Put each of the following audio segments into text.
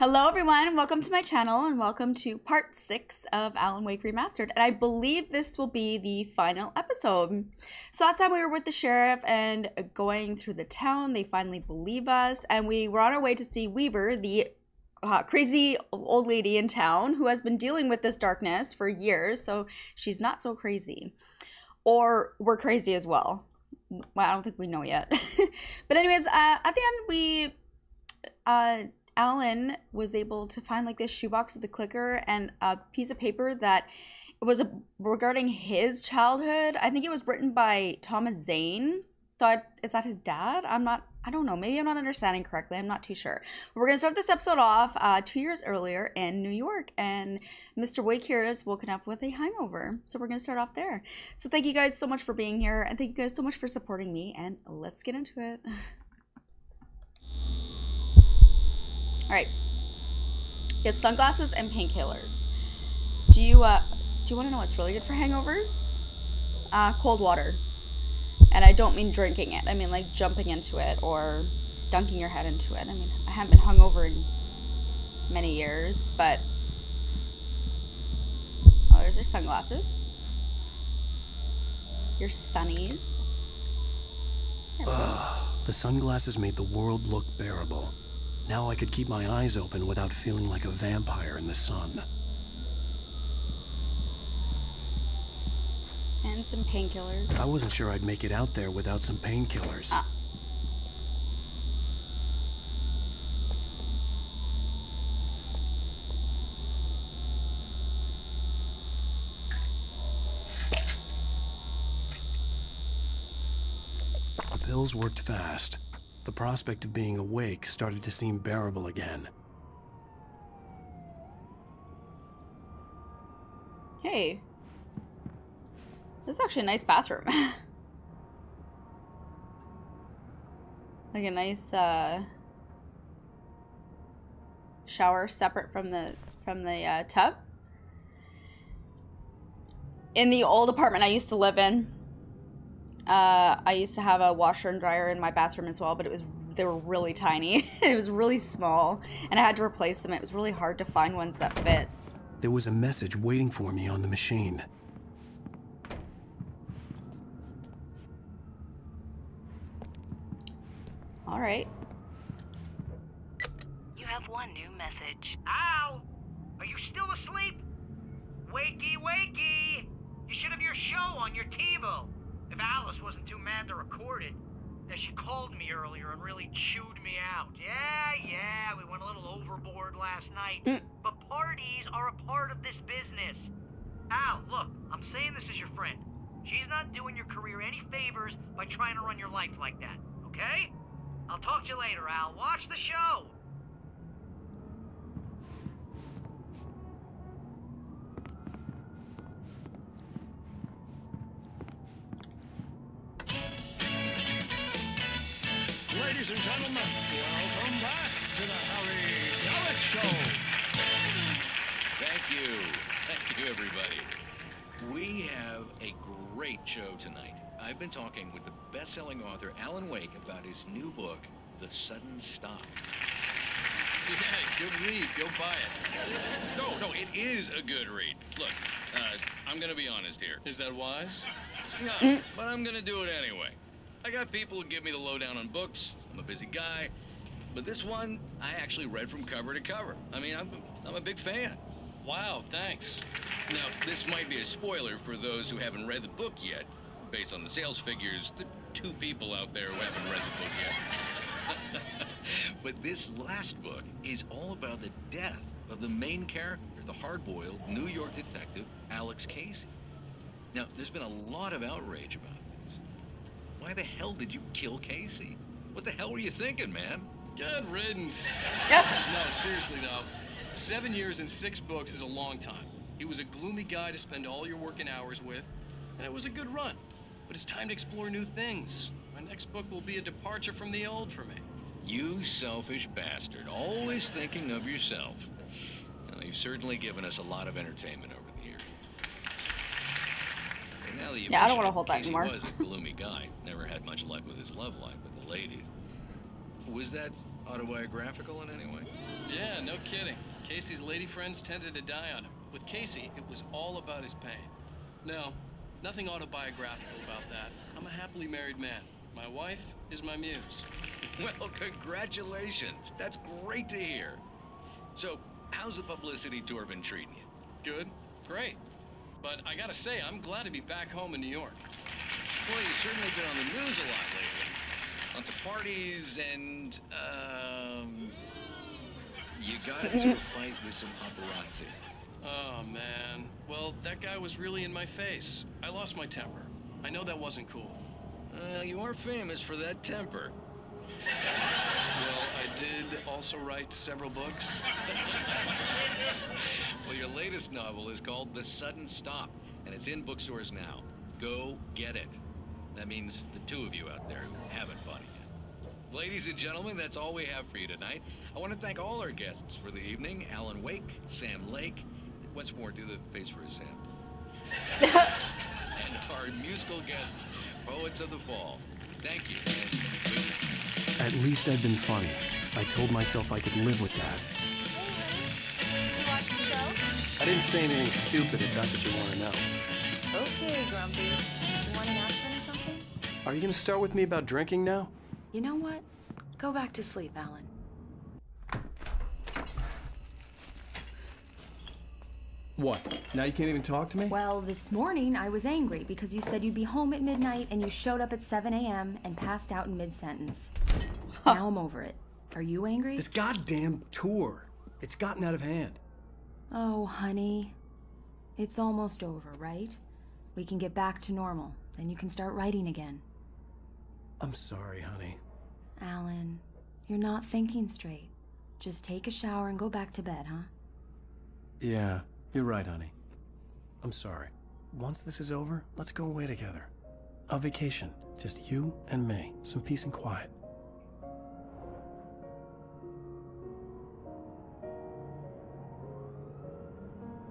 Hello everyone, welcome to my channel and welcome to part 6 of Alan Wake Remastered, and I believe this will be the final episode. So last time we were with the sheriff and going through the town, they finally believe us, and we were on our way to see Weaver, the crazy old lady in town who has been dealing with this darkness for years, so she's not so crazy. Or we're crazy as well. Well, I don't think we know yet. But anyways, at the end we... Alan was able to find like this shoebox with a clicker and a piece of paper that was regarding his childhood. I think it was written by Thomas Zane. Is that his dad? I don't know. Maybe I'm not understanding correctly. I'm not too sure. We're going to start this episode off 2 years earlier in New York, and Mr. Wake here has woken up with a hangover. So we're going to start off there. So thank you guys so much for being here, and thank you guys so much for supporting me, and let's get into it. Alright, get sunglasses and painkillers. Do you want to know what's really good for hangovers? Cold water. And I don't mean drinking it. I mean like jumping into it or dunking your head into it. I mean, I haven't been hungover in many years, but... Oh, there's your sunglasses. Your sunnies. The sunglasses made the world look bearable. Now I could keep my eyes open without feeling like a vampire in the sun. And some painkillers. I wasn't sure I'd make it out there without some painkillers. Ah. The pills worked fast. The prospect of being awake started to seem bearable again. Hey. This is actually a nice bathroom. Like a nice shower separate from the tub. In the old apartment I used to live in, I used to have a washer and dryer in my bathroom as well, but they were really tiny. It was really small, and I had to replace them. It was really hard to find ones that fit. There was a message waiting for me on the machine. All right. You have one new message. Ow! Are you still asleep? Wakey, wakey! You should have your show on your TiVo. If Alice wasn't too mad to record it, that she called me earlier and really chewed me out. Yeah, we went a little overboard last night. But parties are a part of this business. Al, look, I'm saying this as your friend. She's not doing your career any favors by trying to run your life like that, okay? I'll talk to you later, Al. Watch the show! Ladies and gentlemen, welcome back to the Harry Dallet Show. Thank you everybody. We have a great show tonight. I've been talking with the best-selling author Alan Wake about his new book, The Sudden Stop. Yeah, good read. Go buy it. No, it is a good read. Look, I'm gonna be honest here. Is that wise? No, but I'm gonna do it anyway. I got people who give me the lowdown on books. I'm a busy guy, but this one I actually read from cover to cover. I mean, I'm a big fan. Wow, thanks. Now, this might be a spoiler for those who haven't read the book yet. Based on the sales figures, the two people out there who haven't read the book yet. But this last book is all about the death of the main character, the hard-boiled New York detective, Alex Casey. Now, there's been a lot of outrage about it. Why the hell did you kill Casey? What the hell were you thinking, man? Good riddance. No, seriously though, 7 years and 6 books is a long time. He was a gloomy guy to spend all your working hours with, and it was a good run. But it's time to explore new things. My next book will be a departure from the old for me. You selfish bastard, always thinking of yourself. Well, you've certainly given us a lot of entertainment over the years. Yeah, I don't want to hold that anymore. He was a gloomy guy. Never had much luck with his love life with the ladies. Was that autobiographical in any way? Yeah, no kidding. Casey's lady friends tended to die on him. With Casey, it was all about his pain. No, nothing autobiographical about that. I'm a happily married man. My wife is my muse. Well, congratulations. That's great to hear. So, how's the publicity tour been treating you? Good, great. But I gotta say, I'm glad to be back home in New York. Well, you've certainly been on the news a lot lately. Lots of parties and, you got into a fight with some paparazzi. Oh, man. Well, that guy was really in my face. I lost my temper. I know that wasn't cool. You are famous for that temper. Well, I did also write several books. Well, your latest novel is called The Sudden Stop, and it's in bookstores now. Go get it. That means the two of you out there who haven't bought it yet. Ladies and gentlemen, that's all we have for you tonight. I want to thank all our guests for the evening. Alan Wake, Sam Lake. Once more, do the face for his Sam. And our musical guests, Poets of the Fall. Thank you. At least I've been funny. I told myself I could live with that. Hey, did you watch the show? I didn't say anything stupid, if that's what you want to know. Okay, Grumpy. You want an aspirin or something? Are you going to start with me about drinking now? You know what? Go back to sleep, Alan. What? Now you can't even talk to me? Well, this morning I was angry because you said you'd be home at midnight and you showed up at 7 a.m. and passed out in mid-sentence. Now I'm over it. Are you angry? This goddamn tour. It's gotten out of hand. Oh, honey. It's almost over, right? We can get back to normal. Then you can start writing again. I'm sorry, honey. Alan, you're not thinking straight. Just take a shower and go back to bed, huh? Yeah. You're right, honey. I'm sorry. Once this is over, let's go away together. A vacation. Just you and me. Some peace and quiet.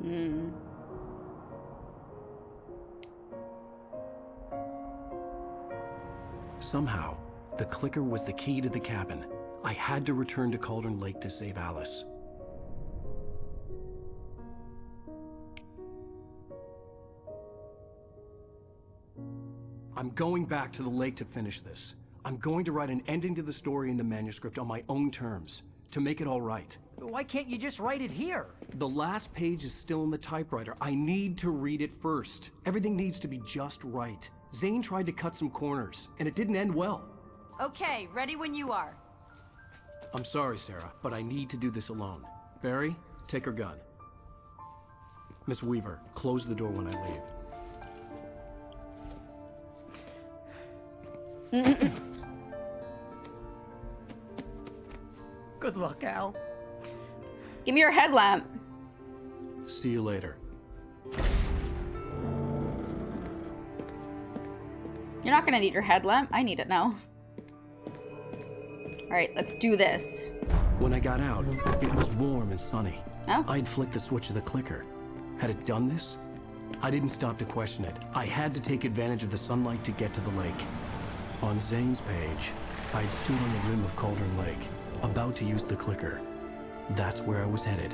Mm. Somehow, the clicker was the key to the cabin. I had to return to Cauldron Lake to save Alice. I'm going back to the lake to finish this. I'm going to write an ending to the story in the manuscript on my own terms, to make it all right. Why can't you just write it here? The last page is still in the typewriter. I need to read it first. Everything needs to be just right. Zane tried to cut some corners, and it didn't end well. Okay, ready when you are. I'm sorry, Sarah, but I need to do this alone. Barry, take her gun. Miss Weaver, close the door when I leave. Good luck, Al. Give me your headlamp. See you later. You're not gonna need your headlamp. I need it now. Alright, let's do this. When I got out, it was warm and sunny. Oh? I'd flicked the switch of the clicker. Had it done this? I didn't stop to question it. I had to take advantage of the sunlight to get to the lake. On Zane's page, I'd stood on the rim of Cauldron Lake, about to use the clicker. That's where I was headed.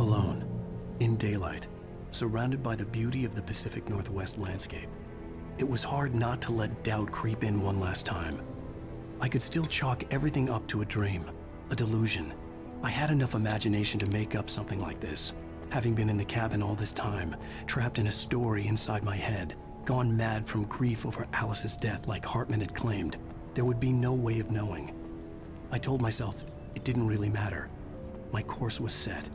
Alone, in daylight, surrounded by the beauty of the Pacific Northwest landscape. It was hard not to let doubt creep in one last time. I could still chalk everything up to a dream, a delusion. I had enough imagination to make up something like this, having been in the cabin all this time, trapped in a story inside my head, gone mad from grief over Alice's death like Hartman had claimed. There would be no way of knowing. I told myself it didn't really matter. My course was set.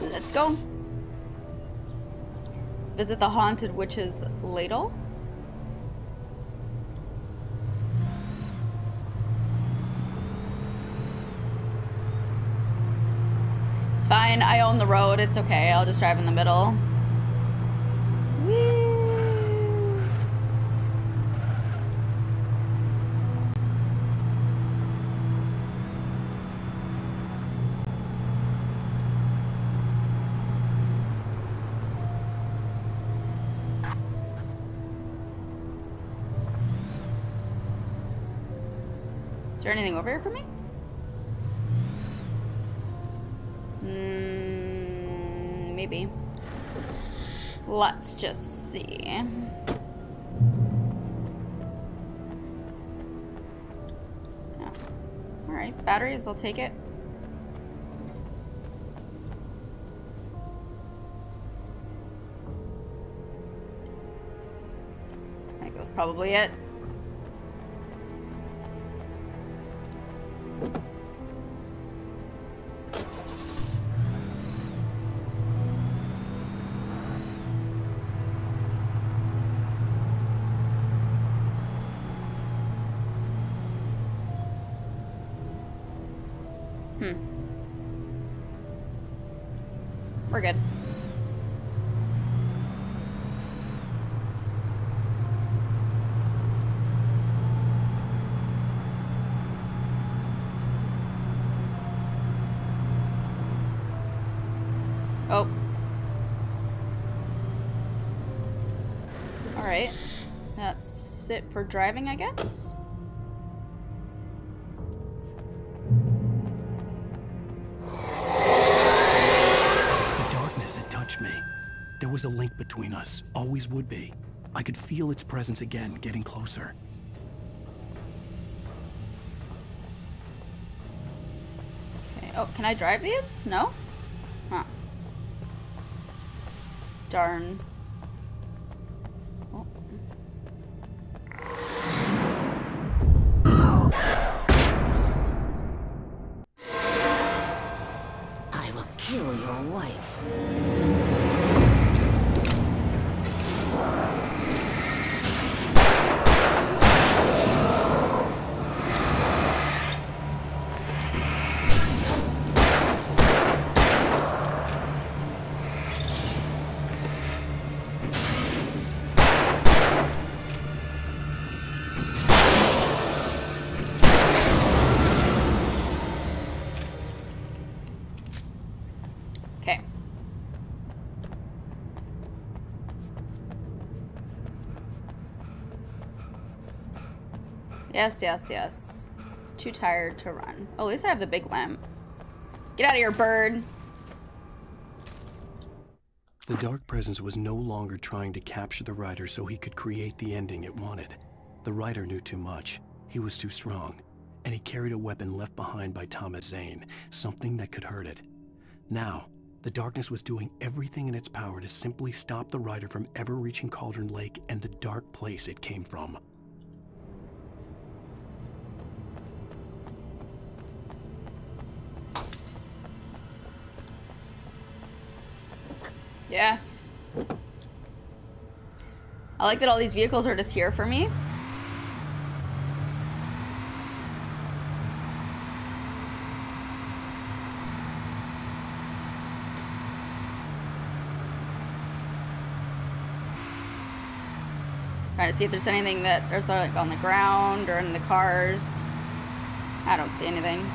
Let's go. Visit the Haunted Witch's Ladle. It's fine. I own the road. It's okay. I'll just drive in the middle. Woo. Is there anything over here for me? Maybe. Let's just see. Oh. Alright, batteries, I'll take it. I think that was probably it. We're good. Oh. All right. That's it for driving, I guess. There was a link between us, always would be. I could feel its presence again, getting closer. Okay. Oh, can I drive these? No? Huh. Darn. Oh. I will kill your wife. Yes, yes, yes. Too tired to run. Oh, at least I have the big lamp. Get out of here, bird! The dark presence was no longer trying to capture the writer so he could create the ending it wanted. The writer knew too much. He was too strong. And he carried a weapon left behind by Thomas Zane, something that could hurt it. Now, the darkness was doing everything in its power to simply stop the writer from ever reaching Cauldron Lake and the dark place it came from. Yes. I like that all these vehicles are just here for me. Trying to see if there's anything that there's like on the ground or in the cars. I don't see anything.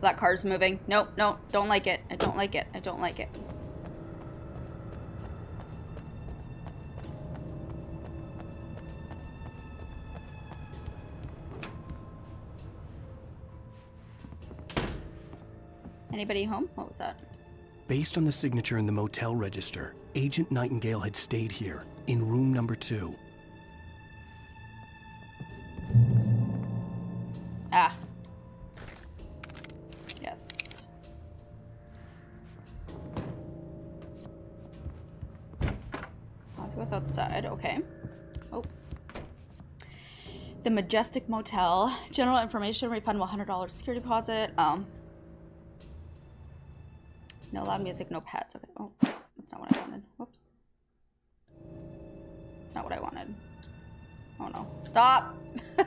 That car's moving. No, no, don't like it. I don't like it. I don't like it. Anybody home? What was that? Based on the signature in the motel register, Agent Nightingale had stayed here, in room number 2. Ah. was outside. Okay. Oh. The Majestic Motel. General information, refund $100 security deposit. No loud music, no pets. Okay. Oh, that's not what I wanted. Whoops. That's not what I wanted. Oh no. Stop! I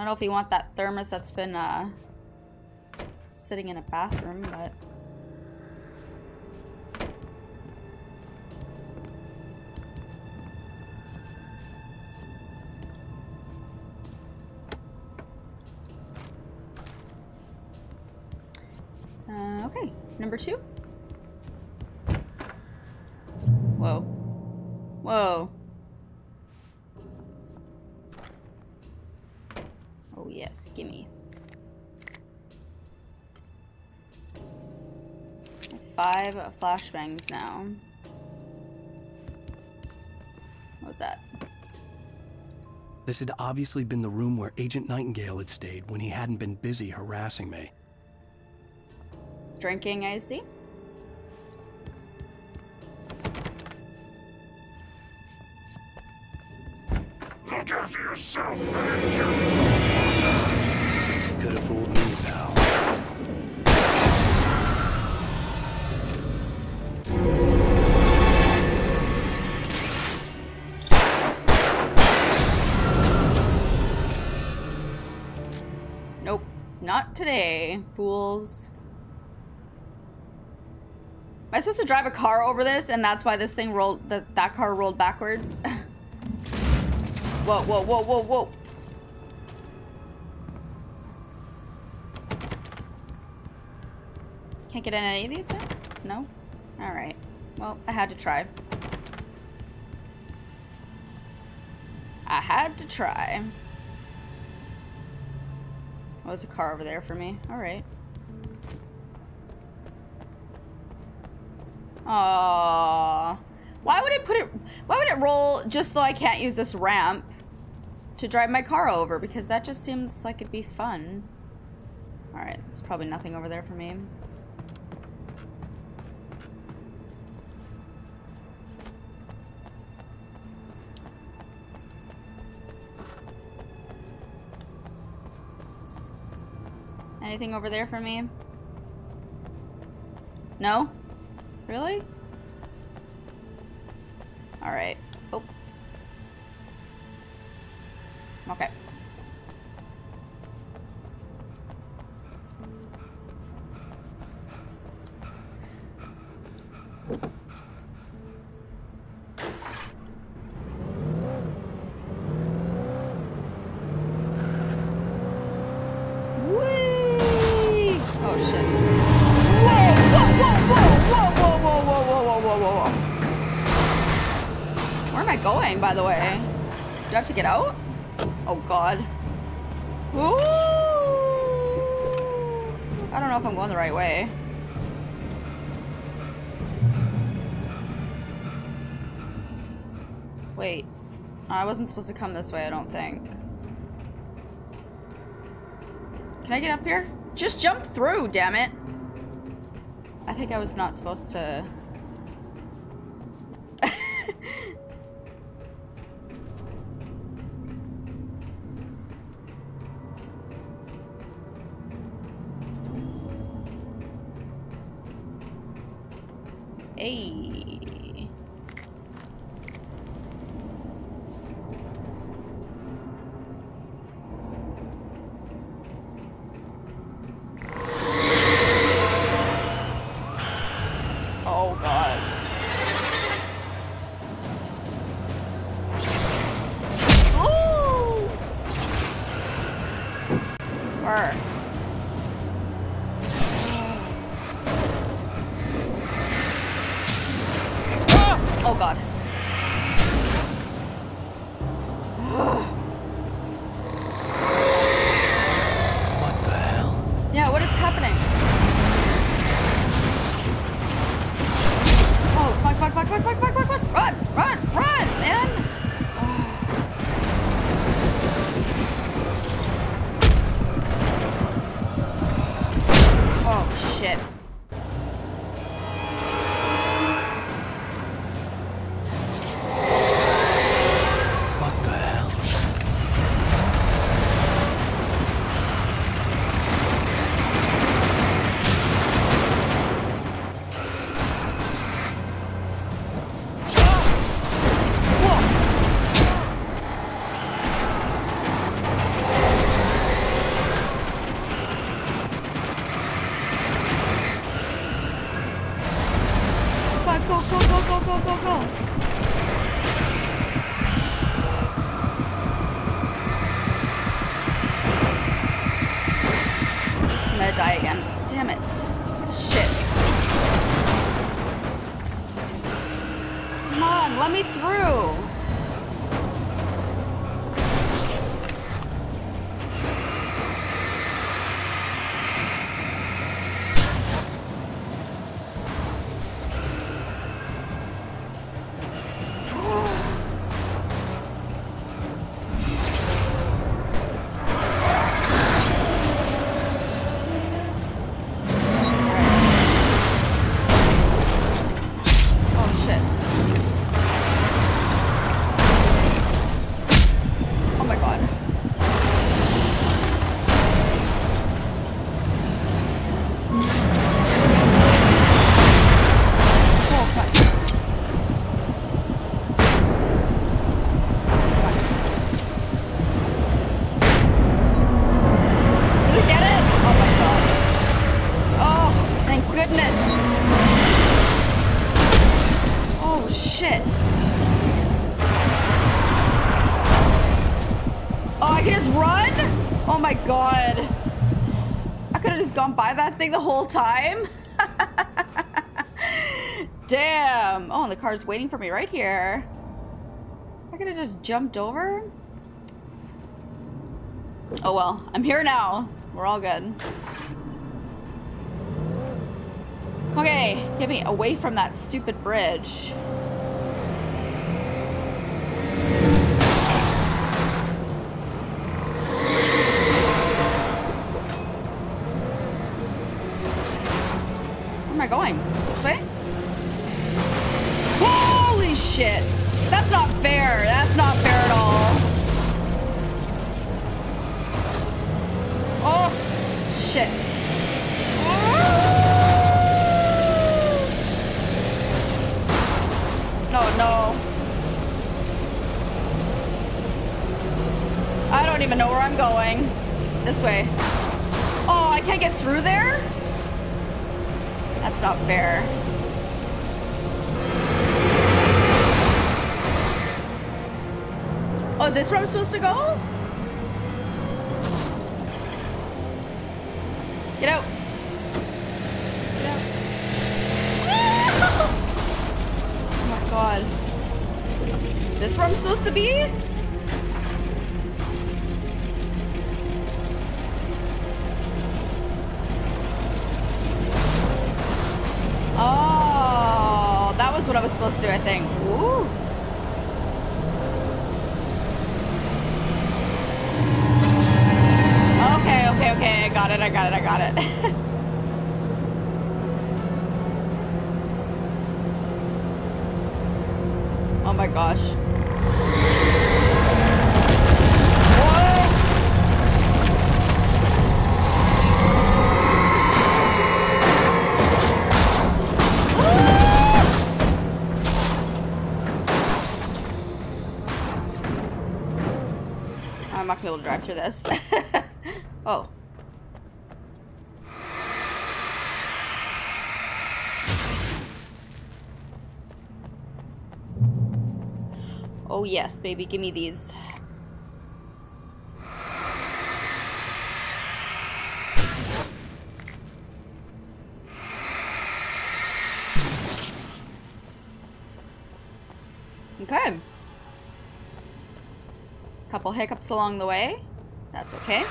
don't know if you want that thermos that's been sitting in a bathroom, but... okay, number two. Whoa. Whoa. Oh yes, gimme. Five flashbangs now. What was that? This had obviously been the room where Agent Nightingale had stayed when he hadn't been busy harassing me. Drinking iced tea? Look after yourself, man. Could have fooled me, pal. Nope, not today, fools. Am I supposed to drive a car over this, and that's why this thing rolled? That car rolled backwards. Whoa! Whoa! Whoa! Whoa! Whoa! Can't get in any of these now? No. All right. Well, I had to try. I had to try. Oh, there's a car over there for me. All right. Aww. Why would it roll just so I can't use this ramp to drive my car over? Because that just seems like it'd be fun. Alright, there's probably nothing over there for me. Anything over there for me? No? Really? All right. Oh. Okay. Whee! Oh shit. Going, by the way. Do I have to get out? Oh god. Ooh! I don't know if I'm going the right way. Wait. I wasn't supposed to come this way, I don't think. Can I get up here? Just jump through, damn it. I think I was not supposed to... Hey. Oh god. Ooh. Burr. Oh god. What the hell? Yeah, what is happening? Oh, fuck, fuck, fuck, fuck, fuck, fuck, fuck, fuck. Run, run, run, man. Oh shit. go, go, go, go, go, go, go. I'm gonna die again. Damn it. Shit. Come on, let me through. Thing the whole time. Damn. Oh, and the car's waiting for me right here. I could have just jumped over. Oh well, I'm here now. We're all good. Okay, get me away from that stupid bridge. Going this way. Holy shit, that's not fair. That's not fair at all. Oh shit. Oh no, I don't even know where I'm going. This way. Oh, I can't get through there. That's not fair. Oh, is this where I'm supposed to go? Get out. Get out. Oh my god. Is this where I'm supposed to be? What I was supposed to do, I think. Ooh. Okay, okay, okay. I got it, I got it, I got it. Oh my gosh. I'm not gonna be able to drive through this. Oh. Oh yes, baby, give me these. Okay. Couple hiccups along the way. That's okay.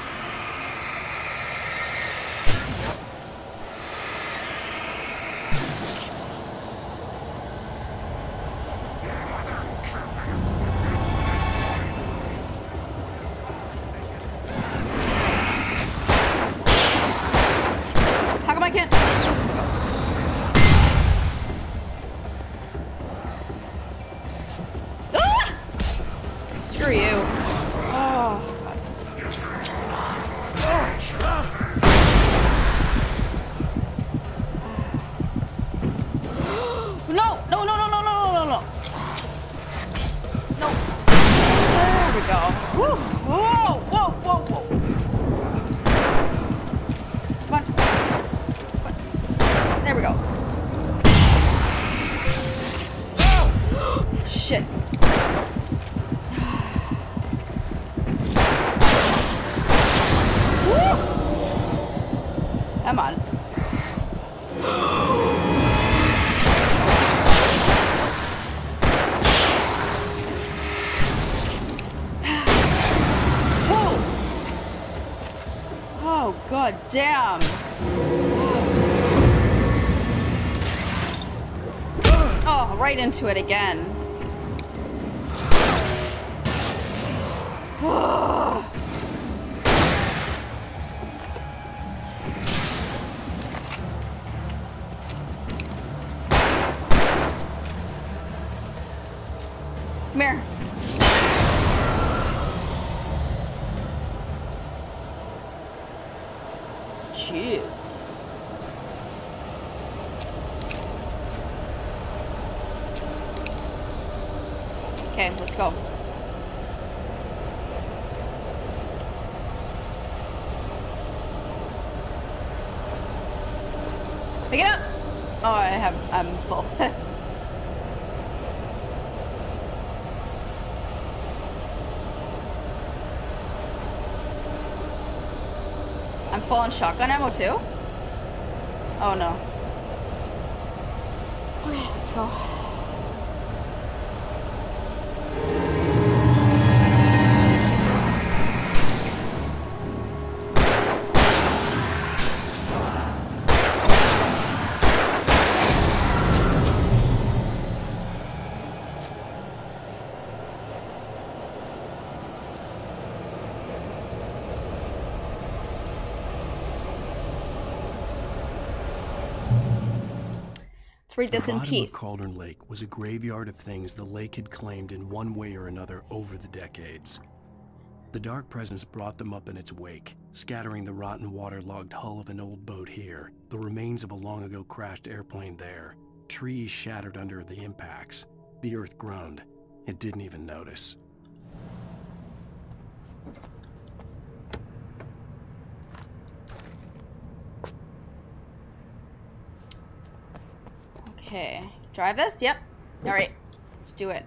There we go. shit. Come on. Oh. Oh, god damn. Oh, right into it again. Oh. Come here. Jeez. Okay, let's go. Pick it up. Oh, I'm full. I'm full on shotgun ammo too? Oh no. Okay, let's go. Read this in peace. The bottom of Cauldron Lake was a graveyard of things the lake had claimed in one way or another over the decades. The dark presence brought them up in its wake, scattering the rotten waterlogged hull of an old boat here, the remains of a long-ago crashed airplane there, trees shattered under the impacts. The earth groaned. It didn't even notice. Okay, drive this? Yep. All right, let's do it.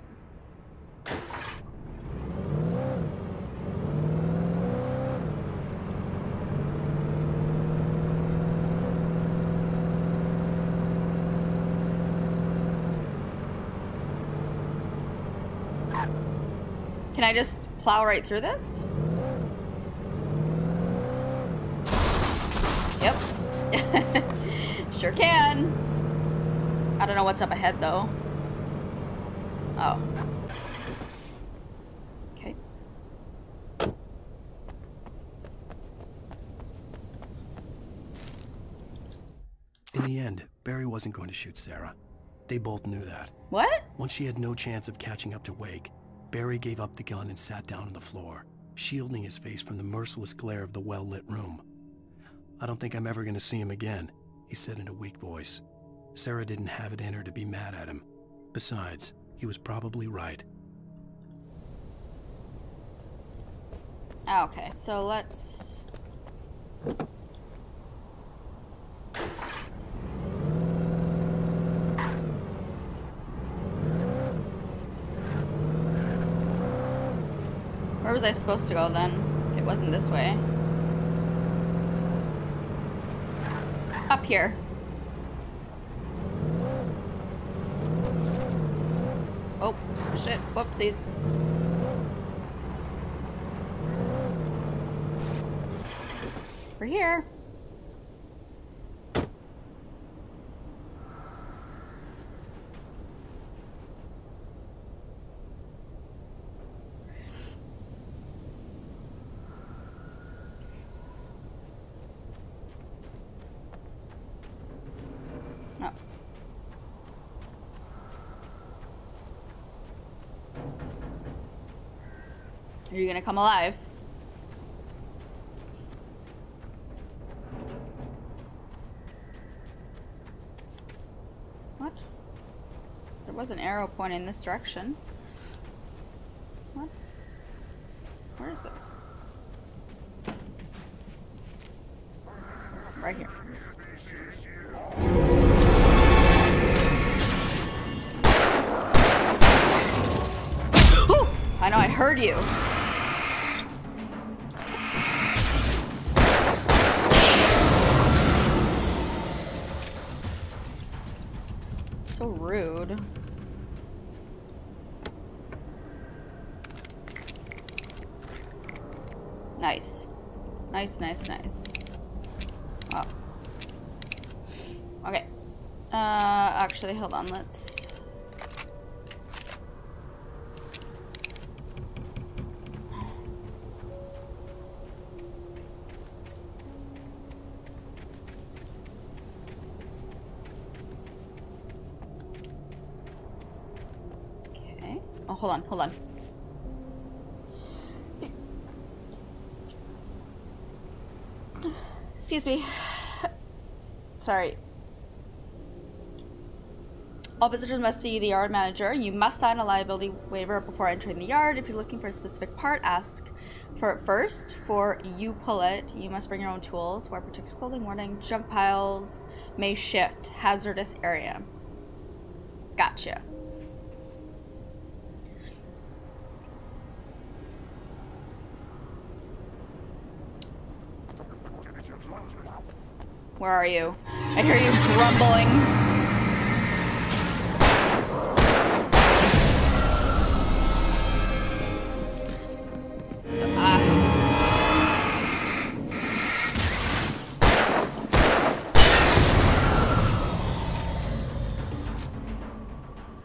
Can I just plow right through this? Yep. Sure can. I don't know what's up ahead, though. Oh. Okay. In the end, Barry wasn't going to shoot Sarah. They both knew that. What? Once she had no chance of catching up to Wake, Barry gave up the gun and sat down on the floor, shielding his face from the merciless glare of the well-lit room. "I don't think I'm ever going to see him again," he said in a weak voice. Sarah didn't have it in her to be mad at him. Besides, he was probably right. Okay, so let's... Where was I supposed to go then, if it wasn't this way? Up here. Oh, shit. Whoopsies. We're here. You're gonna come alive. What? There was an arrow pointing this direction. What? Where is it? Right here. heard you. So rude. Nice. Nice, nice, nice. Wow. Okay. Actually, hold on, let's... Hold on, hold on. Excuse me. Sorry. All visitors must see the yard manager. You must sign a liability waiver before entering the yard. If you're looking for a specific part, ask for it first. For you pull it, you must bring your own tools. Wear protective clothing, warning. Junk piles may shift. Hazardous area. Gotcha. Where are you? I hear you grumbling.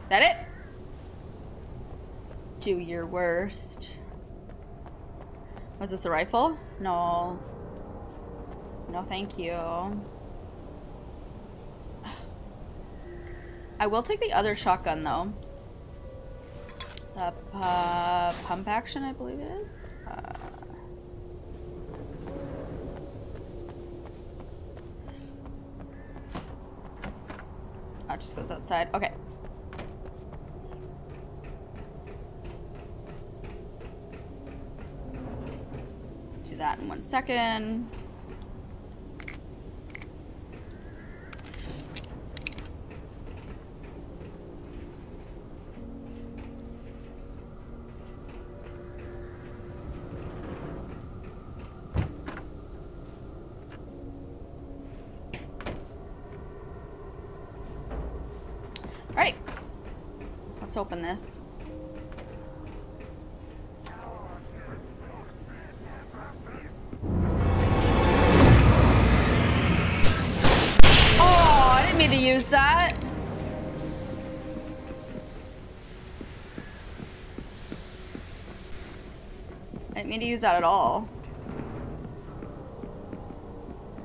That it? Do your worst. Was this the rifle? No. No, thank you. I will take the other shotgun, though. The pump action, I believe it is. Oh, it just goes outside. Okay. Do that in 1 second. Let's open this. Oh, I didn't mean to use that. I didn't mean to use that at all.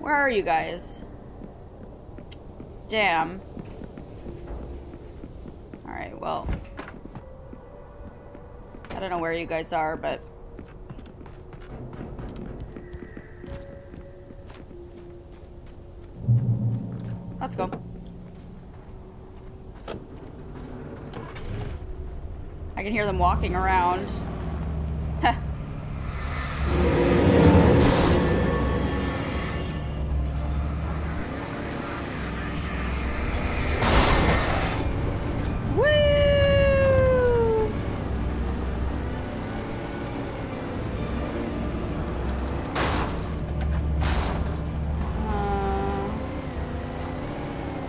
Where are you guys? Damn. Alright, well. I don't know where you guys are, but... Let's go. I can hear them walking around.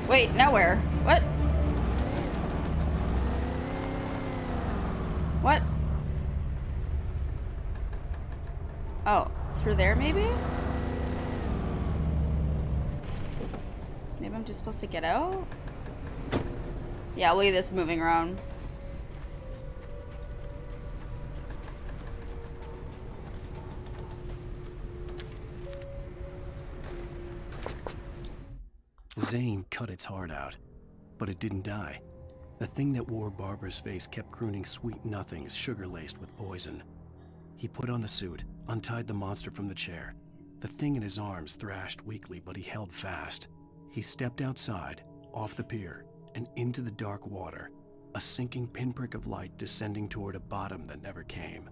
Wait, nowhere. What? What? Oh, through there maybe? Maybe I'm just supposed to get out? Yeah, look at this moving around. Zane cut its heart out, but it didn't die. The thing that wore Barbara's face kept crooning sweet nothings sugar-laced with poison. He put on the suit, untied the monster from the chair. The thing in his arms thrashed weakly, but he held fast. He stepped outside, off the pier, and into the dark water, a sinking pinprick of light descending toward a bottom that never came.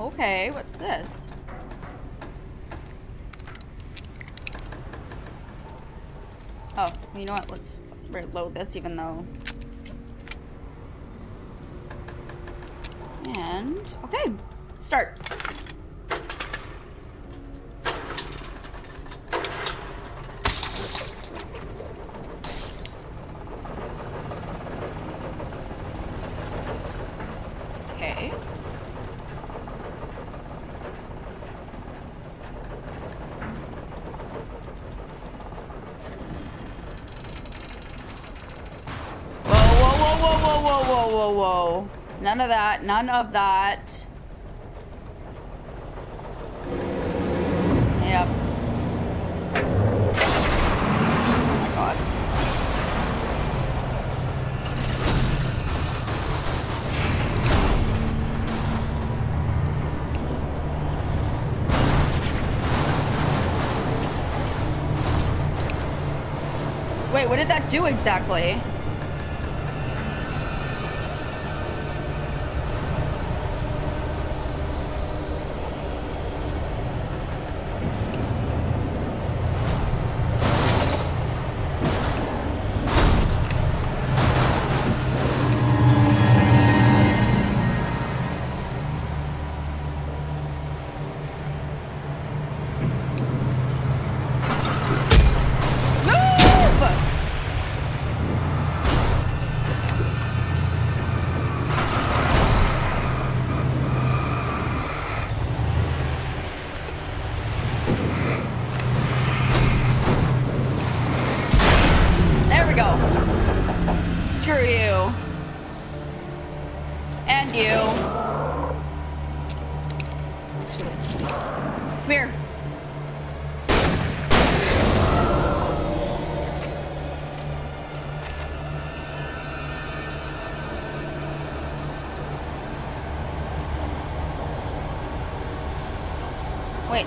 Okay, what's this? You know what? Let's reload this, even though. And okay, start. None of that, none of that. Yep. Oh my god. Wait, what did that do exactly?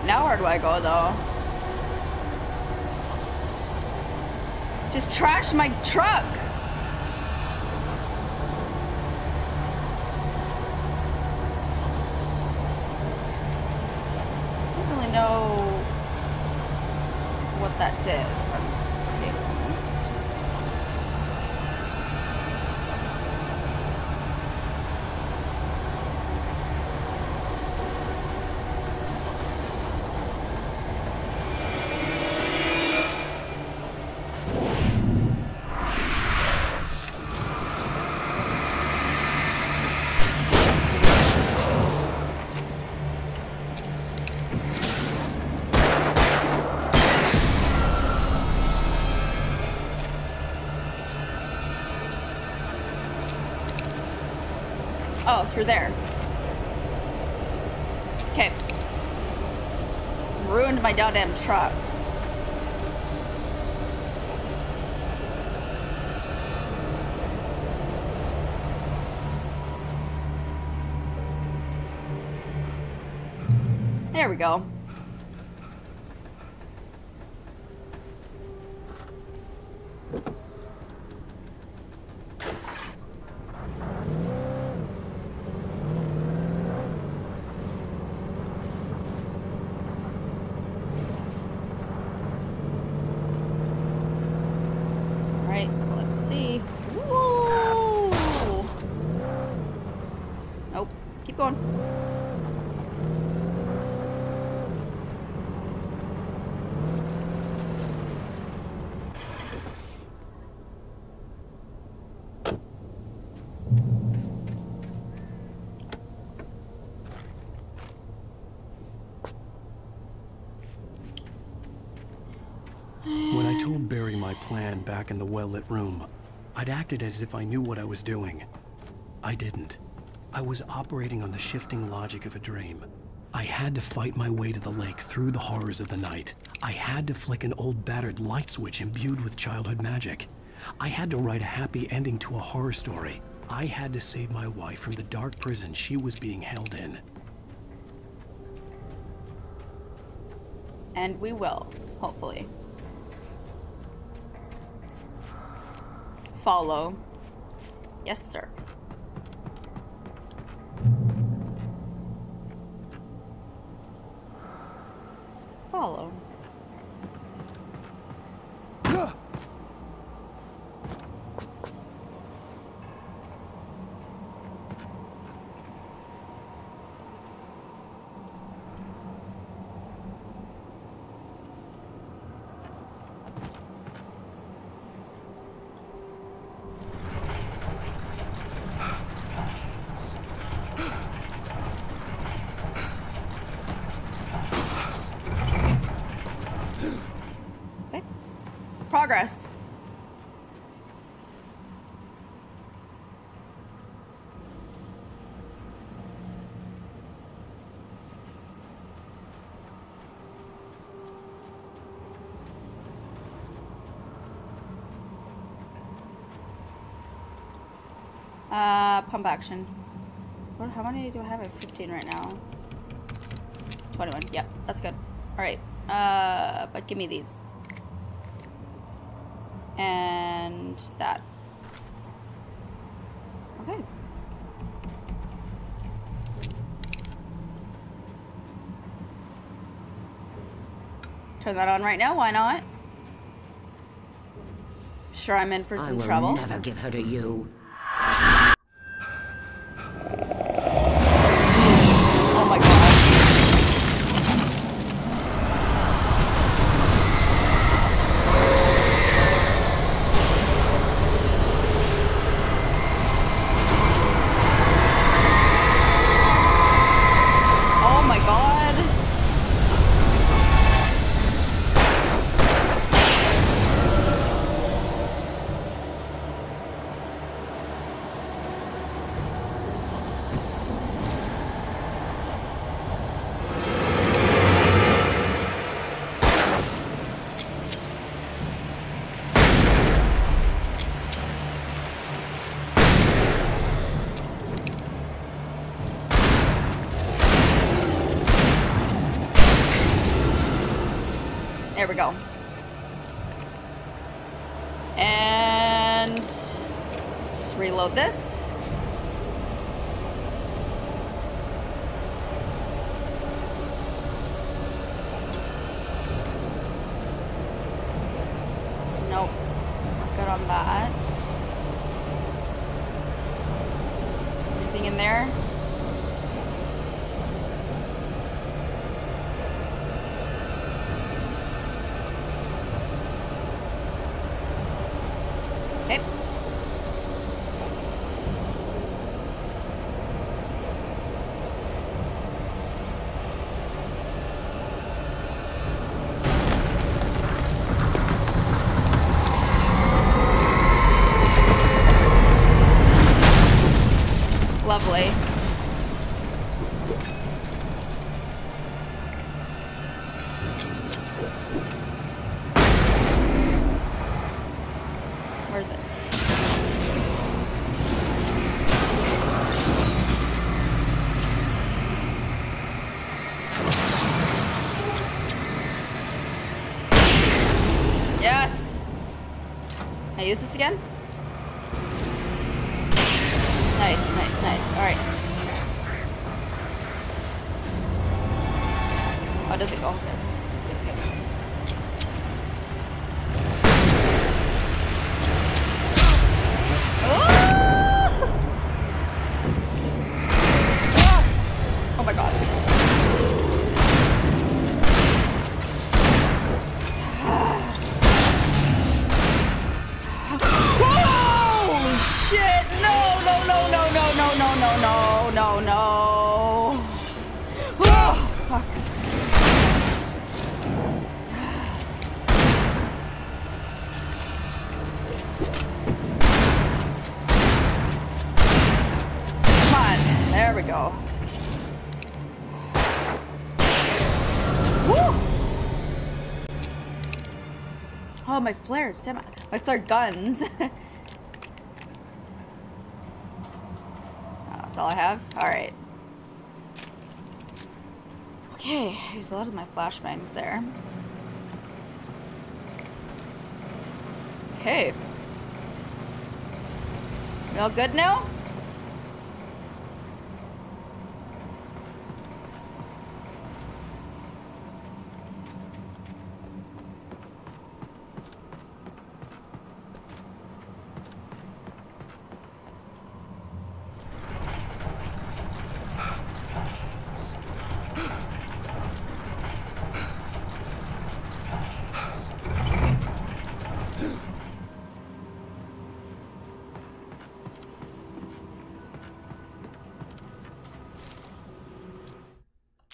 Now where do I go, though? Just trash my truck! I don't really know what that did. Through there. Okay. Ruined my goddamn truck. There we go. Plan back in the well-lit room. I'd acted as if I knew what I was doing. I didn't. I was operating on the shifting logic of a dream. I had to fight my way to the lake through the horrors of the night. I had to flick an old battered light switch imbued with childhood magic. I had to write a happy ending to a horror story. I had to save my wife from the dark prison she was being held in. And we will, hopefully. Follow. Yes, sir. Follow. progress. Pump action. What, how many do I have? I have 15 right now. 21. Yep, that's good. Alright. But give me these. And that. Okay. Turn that on right now, why not? Sure, I'm in for some trouble. I will never give her to you. There we go. And just reload this. Nope. Not good on that. Anything in there? Lovely. Where is it? Yes! Can I use this again? Nice, nice, nice. Alright. How does it go? Oh! Oh my god. Holy shit! No. Oh, fuck. Come on. There we go. Woo! Oh, my flares. Damn it. My flare guns. That's all I have? Alright. Okay, I used a lot of my flashbangs there. Okay. We all good now?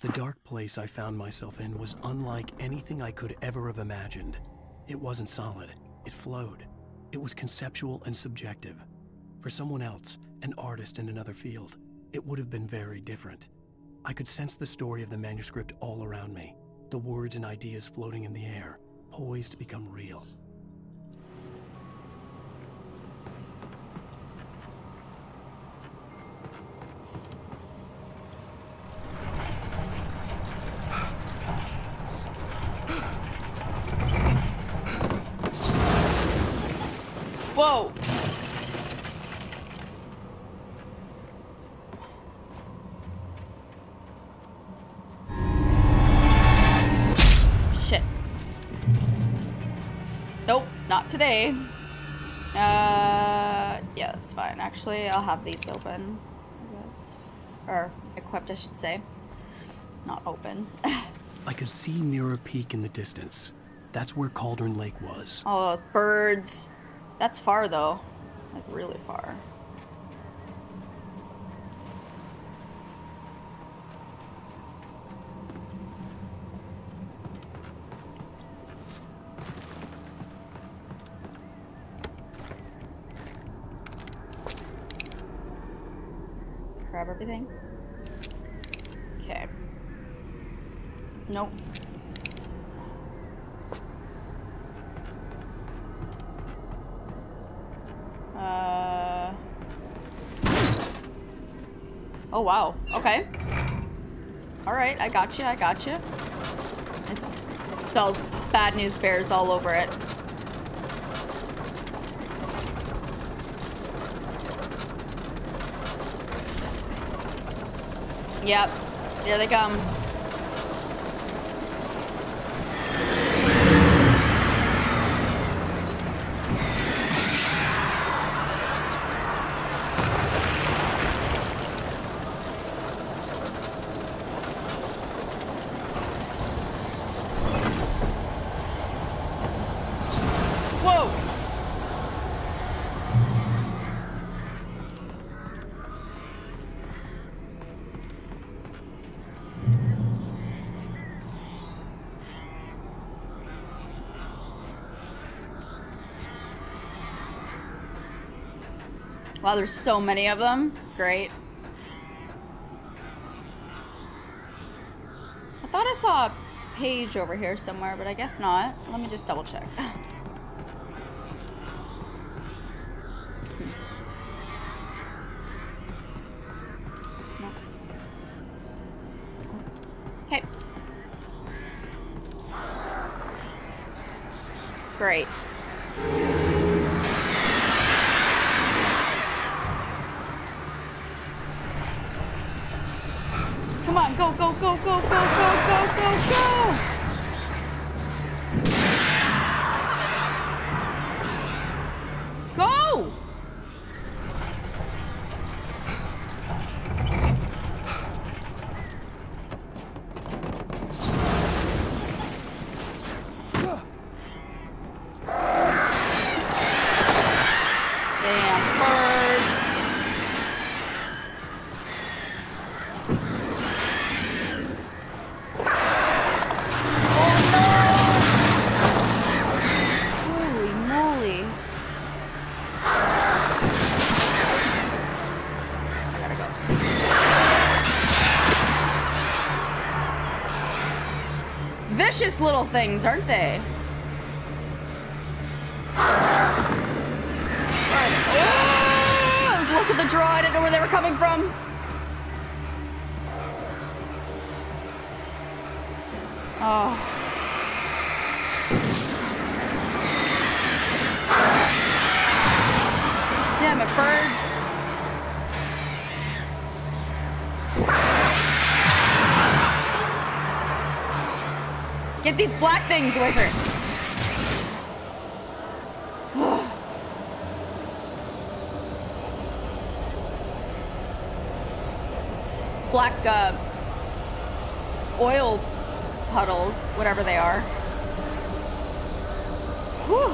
The dark place I found myself in was unlike anything I could ever have imagined. It wasn't solid. It flowed. It was conceptual and subjective. For someone else, an artist in another field, it would have been very different. I could sense the story of the manuscript all around me, the words and ideas floating in the air, poised to become real. Whoa! Shit. Nope, not today. Yeah, that's fine. Actually, I'll have these open, I guess. Or equipped, I should say. Not open. I could see Mirror Peak in the distance. That's where Cauldron Lake was. Oh, those birds. That's far though, like really far. Grab everything. Okay. Nope. Oh wow, okay. Alright, I got you. This spells bad news bears all over it. Yep, there they come. Wow, there's so many of them. Great. I thought I saw a page over here somewhere, but I guess not. Let me just double check. Okay. Great. Go! Go! Damn birds! Vicious little things, aren't they? Oh, I was looking at the draw, I didn't know where they were coming from. Oh. Damn it, birds. Get these black things away from her. Black oil puddles, whatever they are. Whew.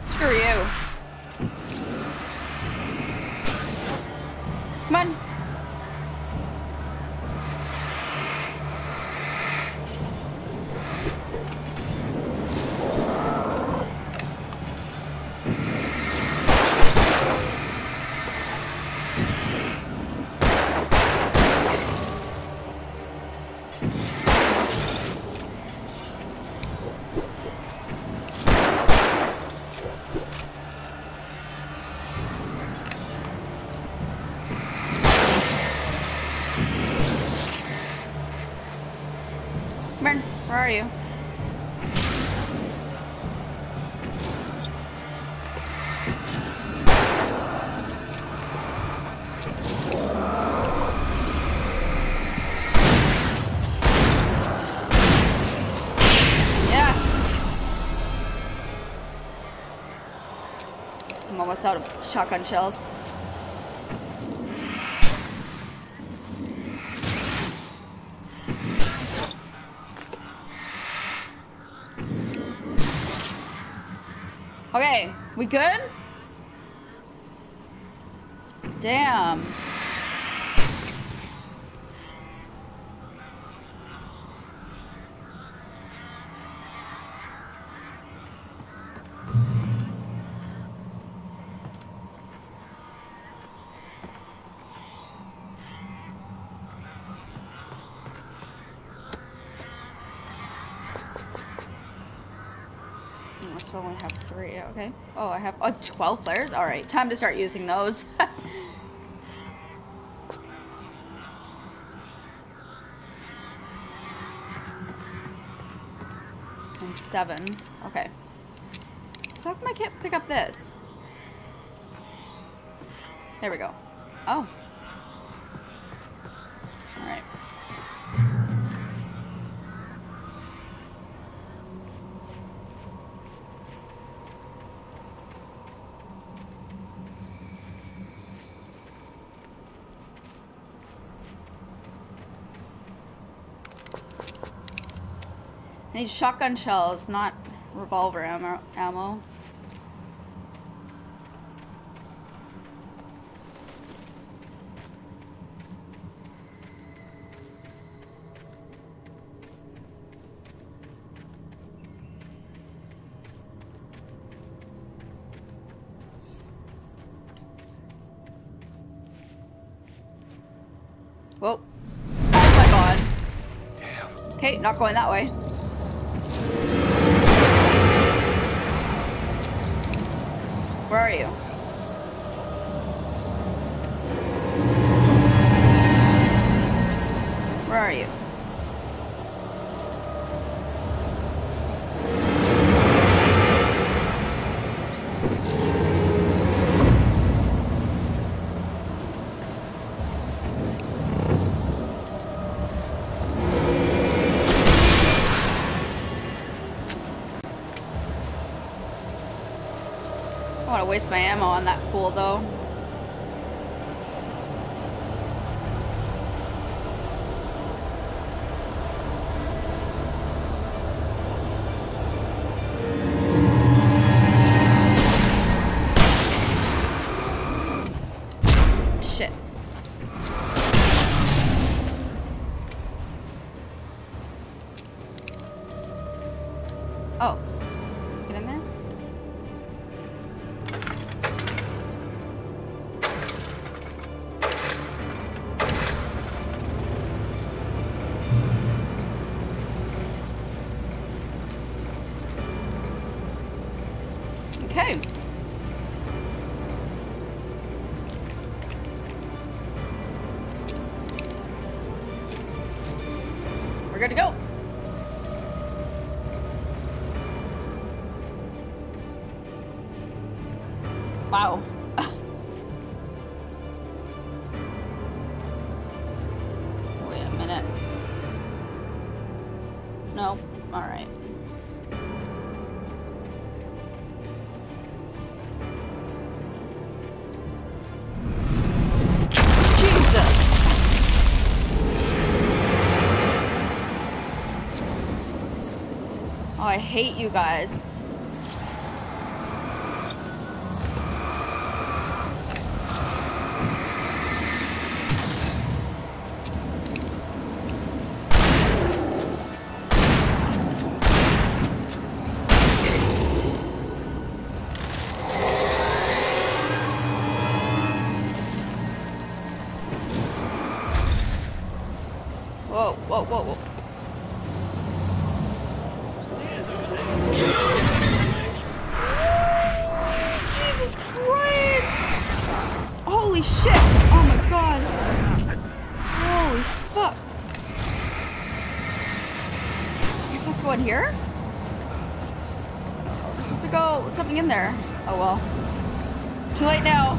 Screw you. Come on. Where are you? Out of shotgun shells. Okay, we good? Damn. So I only have 3, okay. Oh, I have 12 flares? Alright, time to start using those. And 7, okay. So how come I can't pick up this? There we go. Oh. Alright. I need shotgun shells, not revolver ammo. Whoa. Oh my god. Damn. Okay, not going that way. Where are you? Where are you? Waste my ammo on that fool though. Shit. Oh. Get in there. We're good to go. Wow. Wait a minute. No. All right. I hate you guys. Whoa, whoa, whoa, whoa. Shit! Oh my god! Holy fuck! You're in here? We're supposed to go with something in there. Oh well. Too late now.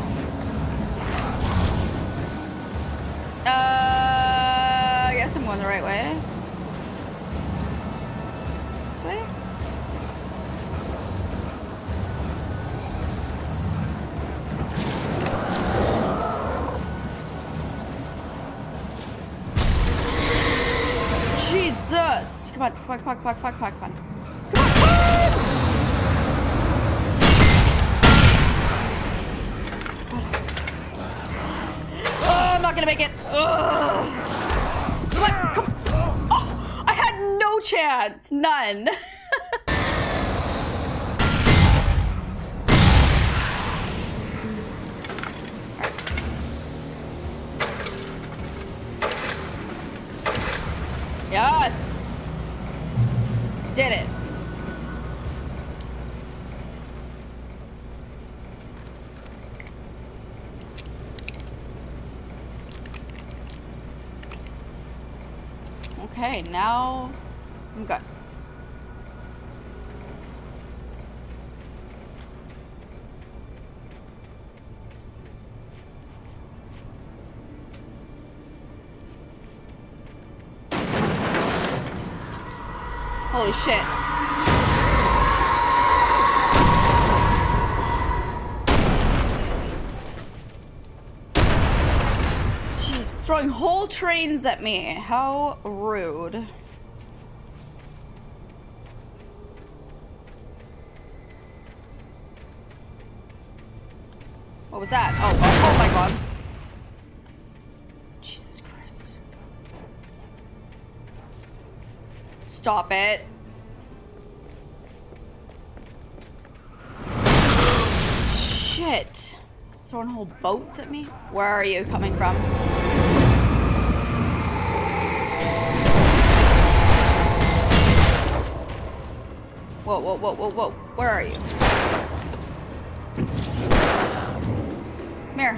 I guess I'm going the right way. This way? Jesus! Come on, come on, come on, come on, come on, come on, come on. Come on! Oh, I'm not gonna make it! Ugh. Come on, come on! Oh, I had no chance! None! Yes! Did it. Okay, now I'm good. Holy shit. She's throwing whole trains at me. How rude. What was that? Oh, oh, oh my god. Jesus Christ. Stop it. Shit. Throwing whole boats at me? Where are you coming from? Whoa, whoa, whoa, whoa, whoa. Where are you? Come here.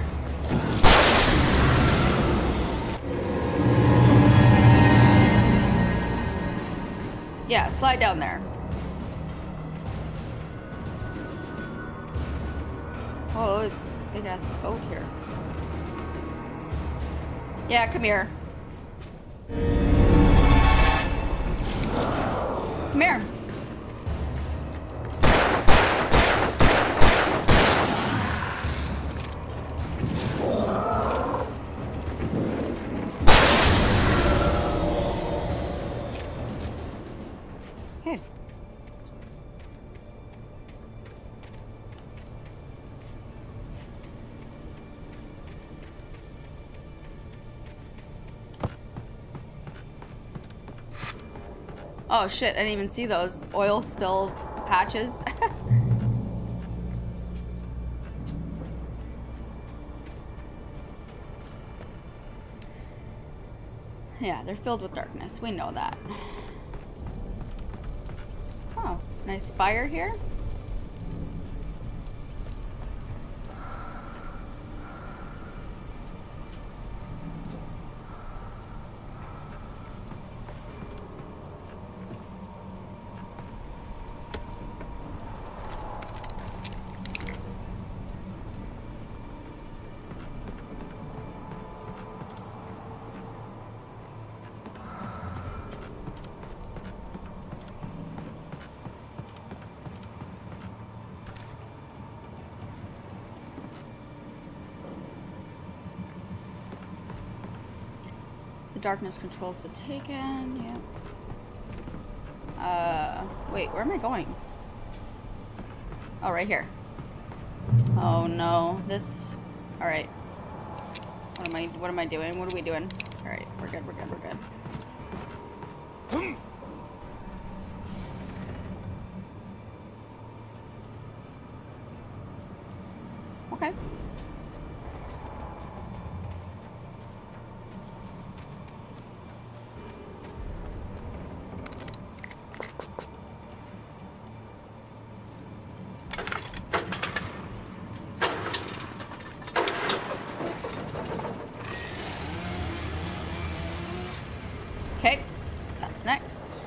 Yeah, slide down there. Oh, this big ass boat here. Yeah, come here. Come here. Oh shit, I didn't even see those oil spill patches. Yeah, they're filled with darkness. We know that. Oh, nice fire here. Darkness controls the taken, yeah. Wait, where am I going? Oh, right here. Oh no, this, all right. What am I doing? What are we doing? All right, we're good, we're good, we're good. Okay. Next.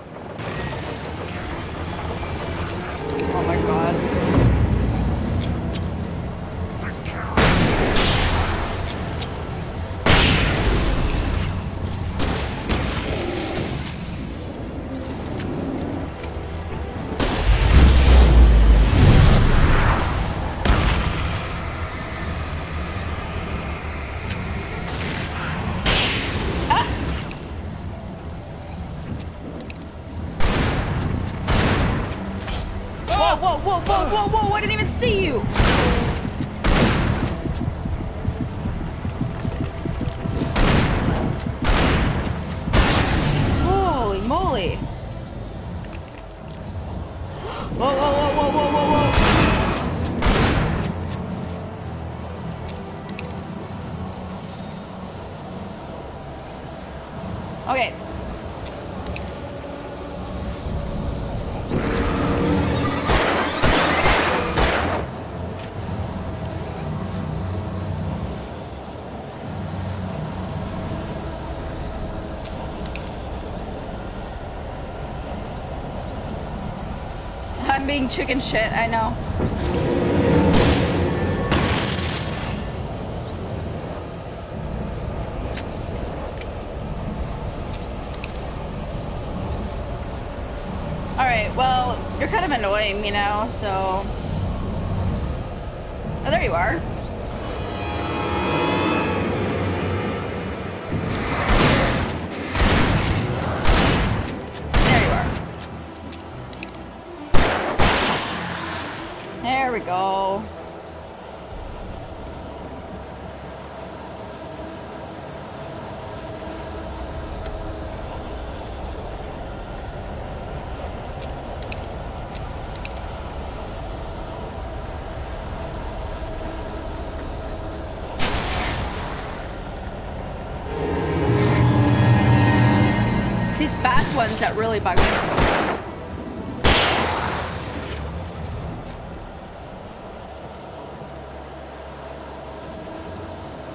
Whoa, whoa, I didn't even see you! Holy moly! Whoa, whoa, whoa, whoa, whoa, whoa, whoa! Okay. I'm being chicken shit, I know. Well, you're kind of annoying, you know, so... Oh, there you are. There you are. There we go. Ones that really bug me.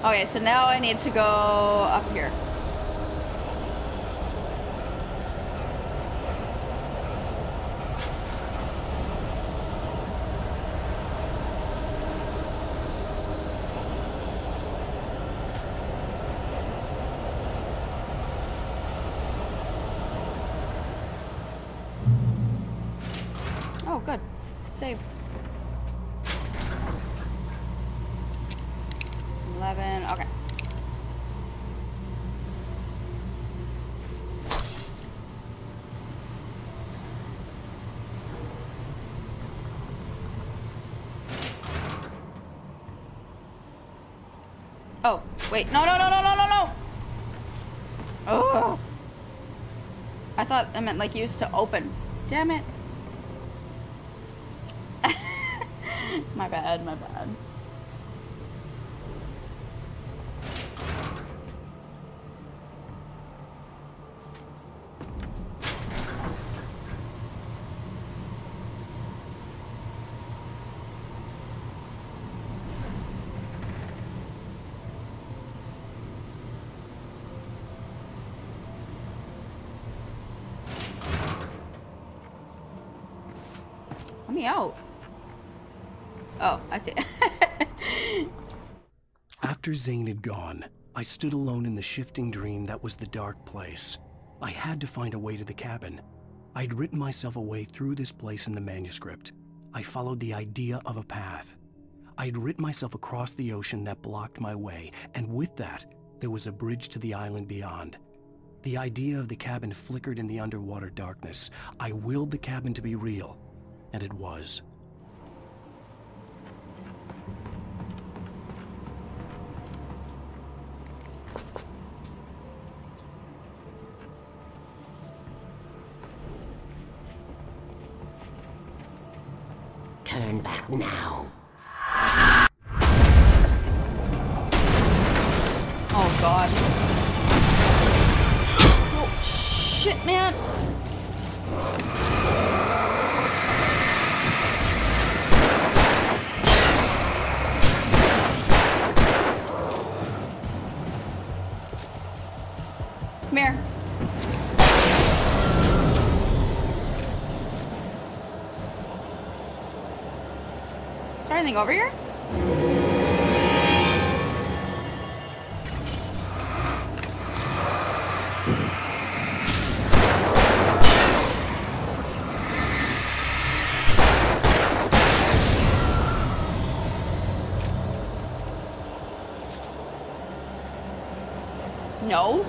Okay, so now I need to go up here. Save. 11, okay. Oh, wait, no, no, no, no, no, no, no! Oh! I thought I meant like used to open. Damn it. My bad, my bad. Let me out. Oh, I see. After Zane had gone, I stood alone in the shifting dream that was the dark place. I had to find a way to the cabin. I'd written myself a way through this place in the manuscript. I followed the idea of a path. I'd written myself across the ocean that blocked my way, and with that, there was a bridge to the island beyond. The idea of the cabin flickered in the underwater darkness. I willed the cabin to be real, and it was. Turn back now. Oh God. Oh shit, man. Come here. Is there anything over here? No.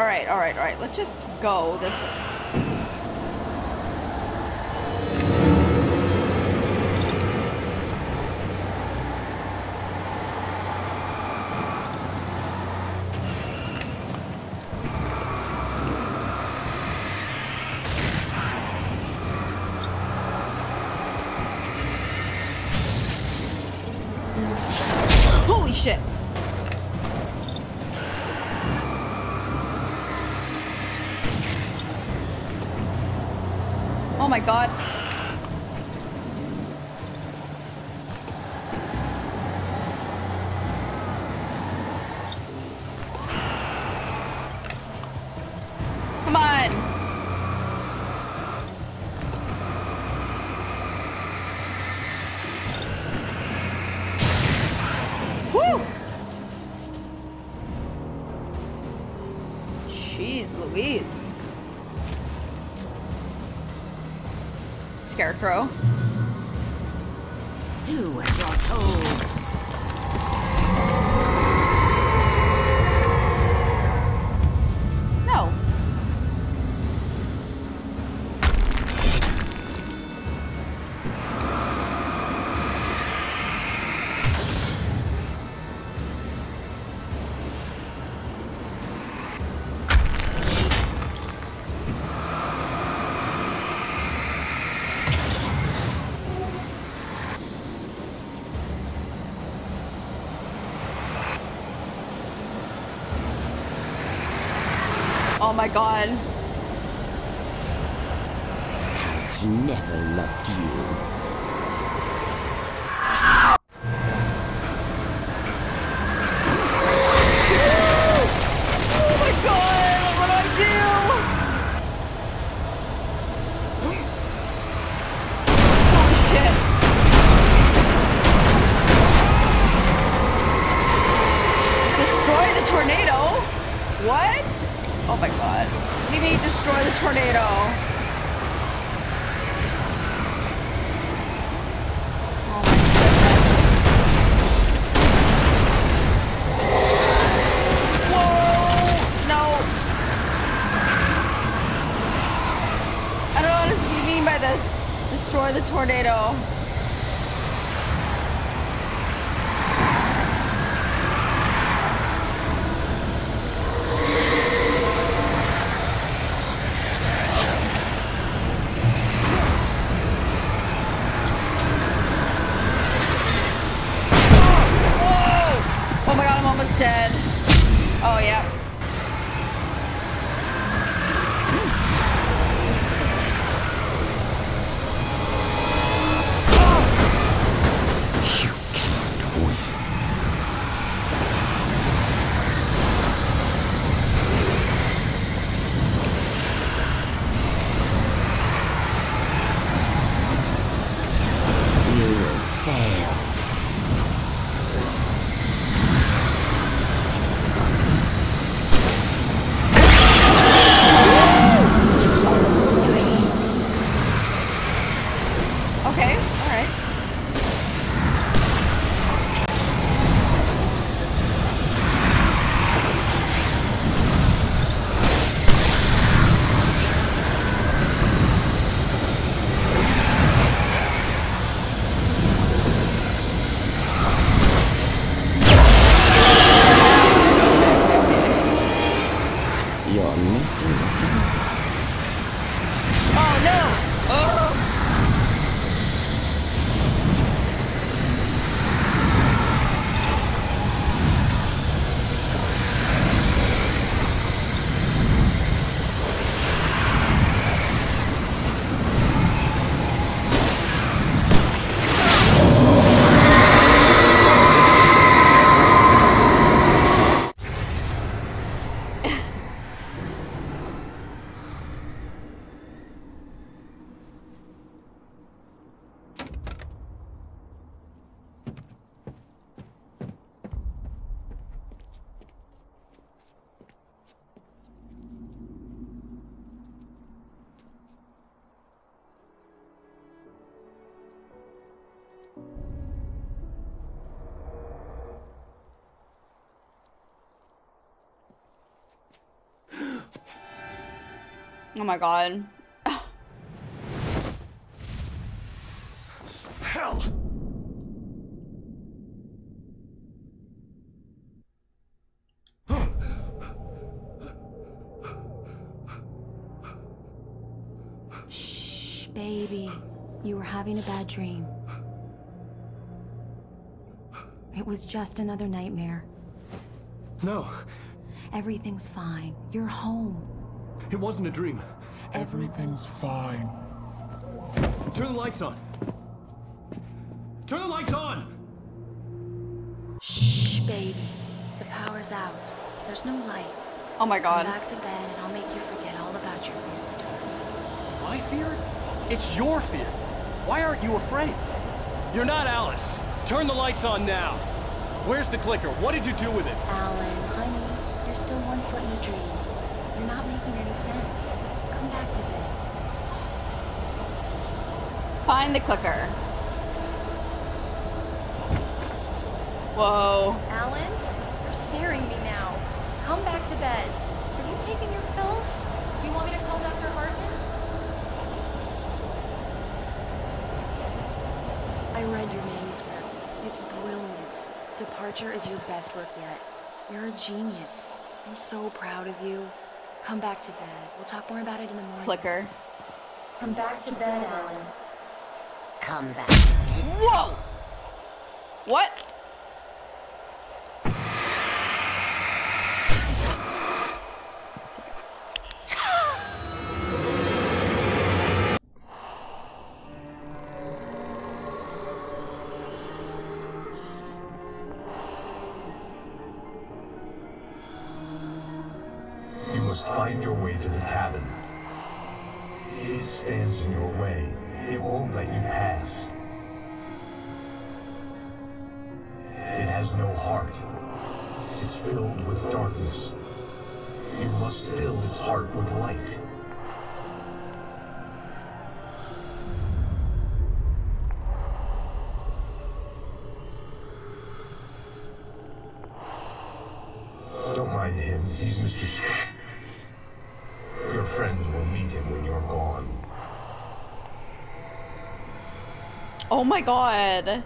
Alright, alright, alright. Let's just go this way. Holy shit! Oh my god. Come on. Woo! Jeez Louise. Scarecrow. Do as you're told. No. Oh my god. Alex never loved you. Oh my god, what do I do? Holy shit. Destroy the tornado? What? Oh my god. What do you mean destroy the tornado? Oh my goodness. Whoa! No! I don't know what you mean by this. Destroy the tornado. Dead. Oh, yeah. You can't win. You will fail. Oh no! Oh! Oh my god. Hell! Shh, baby. You were having a bad dream. It was just another nightmare. No. Everything's fine. You're home. It wasn't a dream. Everything's fine. Turn the lights on. Turn the lights on! Shh, baby. The power's out. There's no light. Oh my god. Go back to bed and I'll make you forget all about your fear. My fear? It's your fear. Why aren't you afraid? You're not Alice. Turn the lights on now. Where's the clicker? What did you do with it? Alan, honey, you're still one foot in a dream. You're not making any sense. Come back to bed. Find the clicker. Whoa. Alan, you're scaring me now. Come back to bed. Have you taken your pills? Do you want me to call Dr. Hartman? I read your manuscript. It's brilliant. Departure is your best work yet. You're a genius. I'm so proud of you. Come back to bed. We'll talk more about it in the morning. Clicker. Come back to bed, Alan. Come back. Whoa! What? Find your way to the cabin. It stands in your way. It won't let you pass. It has no heart. It's filled with darkness. You must fill its heart with light. Don't mind him. He's Mr. Scott. Your friends will meet him when you're gone. Oh my god.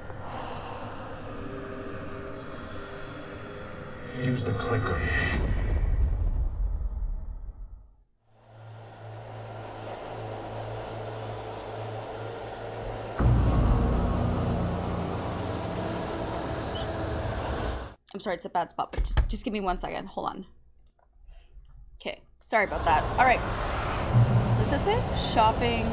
Use the clicker. I'm sorry, it's a bad spot, but just give me 1 second. Hold on. Sorry about that. All right. Is this it? Shopping.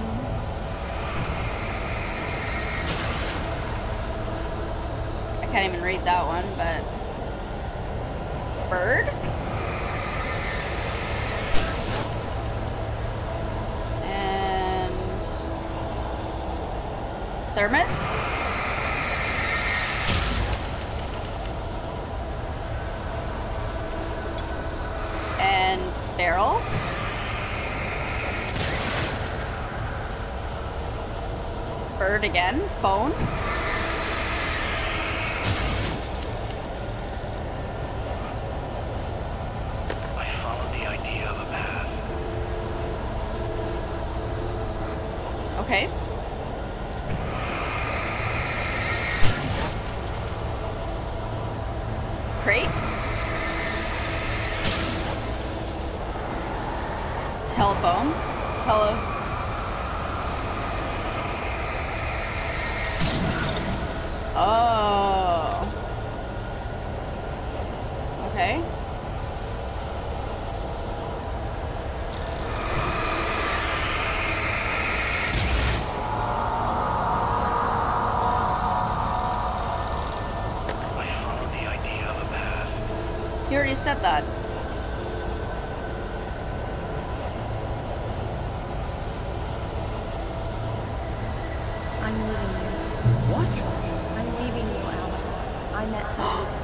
I can't even read that one, but... Bird? And... Thermos? Barrel. Bird again. Phone. I followed the idea of a path. Okay. Crate. Telephone. Hello. Oh. Okay. I followed the idea of a path. You already said that.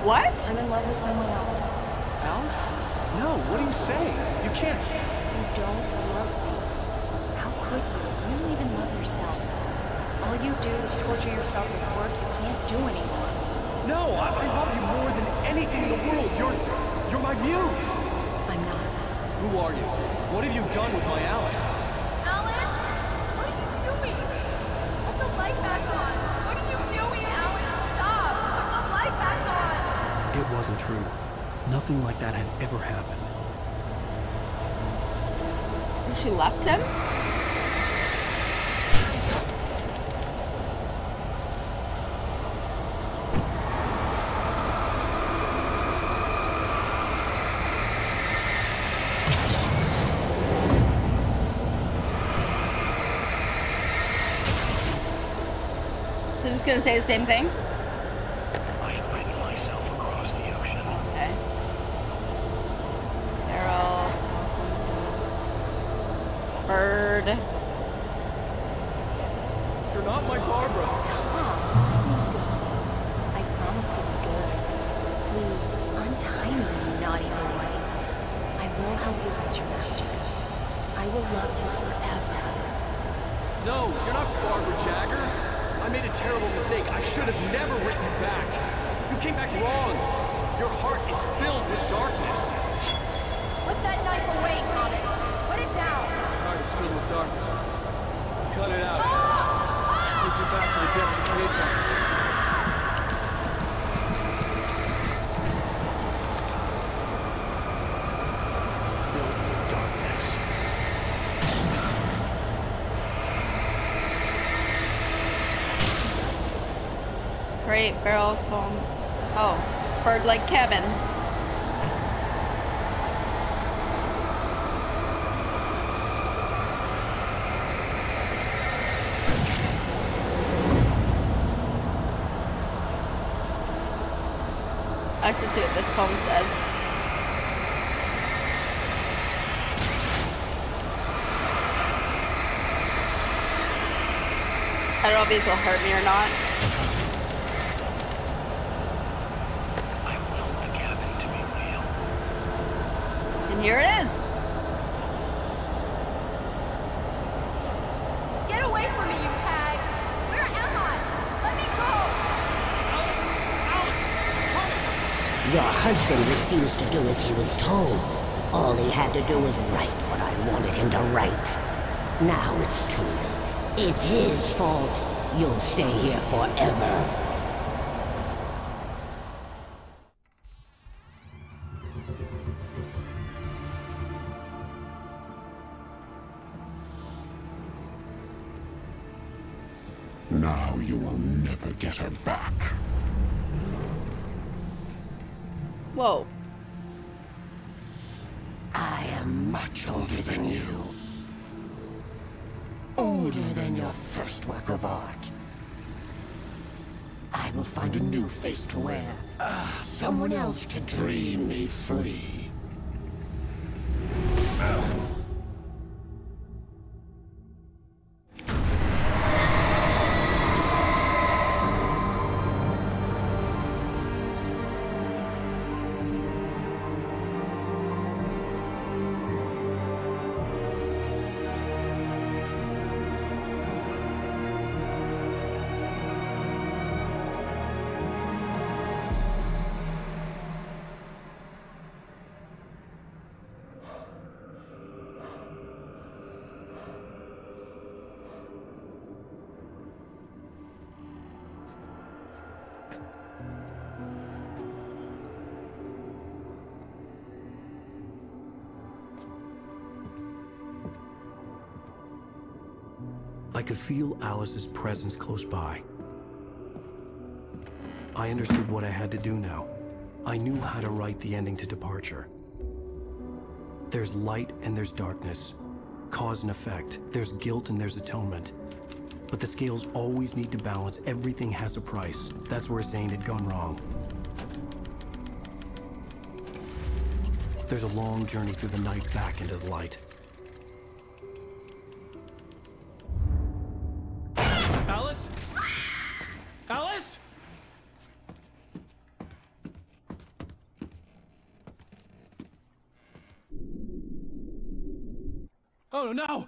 What? I'm in love with someone else. Alice? No, what do you say? You can't. You don't love me. How could you? You don't even love yourself. All you do is torture yourself with work you can't do anymore. No, I love you more than anything in the world. You're my muse. I'm not. Who are you? What have you done with my Alice? Alan? What are you doing? Put the light back on. What are you doing, Alan? Stop! Put the light back on! It wasn't true. Nothing like that had ever happened. So she left him? Gonna say the same thing. I have written myself across the ocean. Okay. They're all bird. You're not my Barbara. Tom, I promised it was good. Please, untie me, you naughty boy. I will help you reach your masterpiece. I will love you forever. No, you're not Barbara Jagger. I made a terrible mistake. I should have never written you back. You came back wrong. Your heart is filled with darkness. Put that knife away, Thomas. Put it down. My heart is filled with darkness. Cut it out. Take you back to the depths of the cave. Barrel of foam. Oh, bird-like cabin. I should see what this poem says. I don't know if these will hurt me or not. Here it is. Get away from me, you hag. Where am I? Let me go. Alice, your husband refused to do as he was told. All he had to do was write what I wanted him to write. Now it's too late. It's his fault. You'll stay here forever. Now you will never get her back. Whoa. I am much older than you. Older than your first work of art. I will find a new face to wear. Someone else to dream me free. I could feel Alice's presence close by. I understood what I had to do now. I knew how to write the ending to Departure. There's light and there's darkness. Cause and effect. There's guilt and there's atonement. But the scales always need to balance. Everything has a price. That's where Zane had gone wrong. There's a long journey through the night back into the light. Oh no!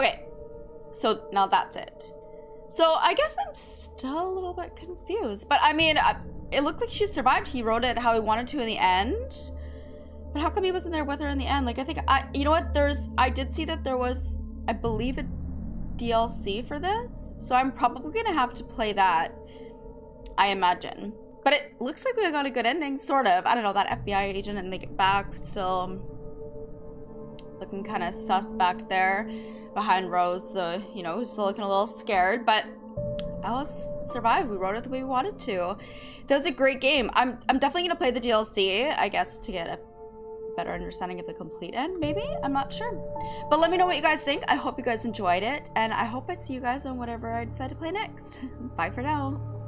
Okay, so now that's it. So I guess I'm still a little bit confused, but I mean, it looked like she survived. He wrote it how he wanted to in the end, but how come he wasn't there with her in the end? Like, I think you know what? I did see that there was, I believe, a DLC for this, so I'm probably gonna have to play that, I imagine. But it looks like we got a good ending, sort of. I don't know, that FBI agent and they get back, still looking kind of sus back there behind Rose, the, you know, who's still looking a little scared, but Alice survived. We wrote it the way we wanted to. That was a great game. I'm definitely gonna play the DLC, I guess, to get a better understanding of the complete end, maybe? I'm not sure. But let me know what you guys think. I hope you guys enjoyed it, and I hope I see you guys on whatever I decide to play next. Bye for now.